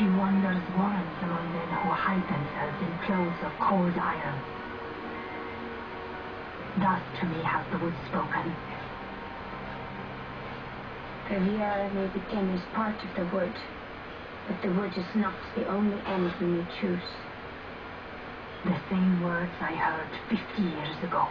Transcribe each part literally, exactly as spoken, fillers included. She wanders warrants among men who hide themselves in clothes of cold iron. Thus to me has the wood spoken. The Viera may be seen as part of the wood, but the wood is not the only end we may choose. The same words I heard fifty years ago.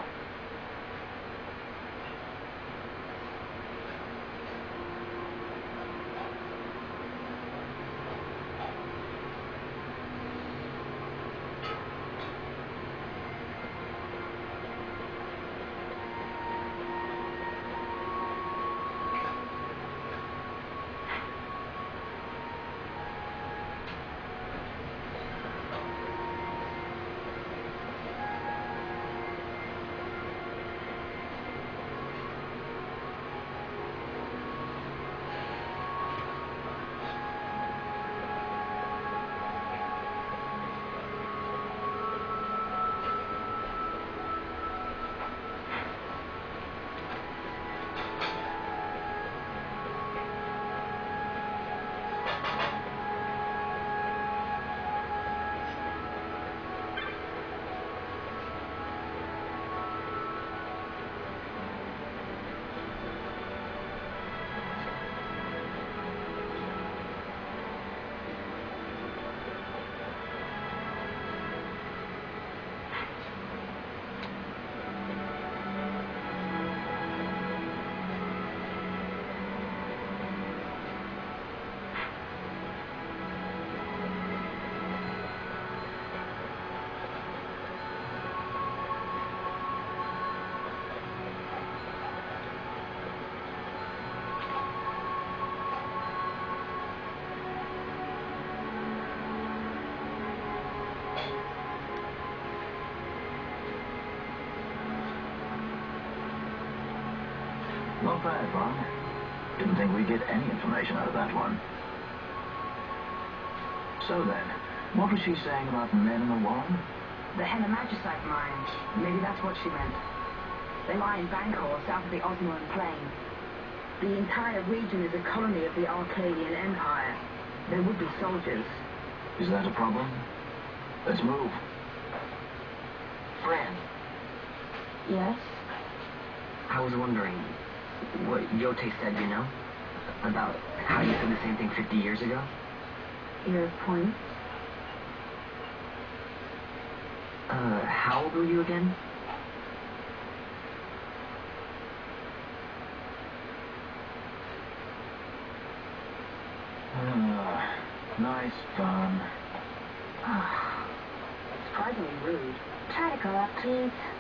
Not bad, Vaan. Didn't think we'd get any information out of that one. So then, what was she saying about men in the Waan? The Henna Magisite mine. Maybe that's what she meant. They lie in Bangor, south of the Osmolan Plain. The entire region is a colony of the Arcadian Empire. There would be soldiers. Is that a problem? Let's move. Fran. Yes? I was wondering what Yote said, you know? About how you said the same thing fifty years ago? Your point? Uh, how old were you again? Uh, nice fun. Surprisingly rude. Try to go up, please.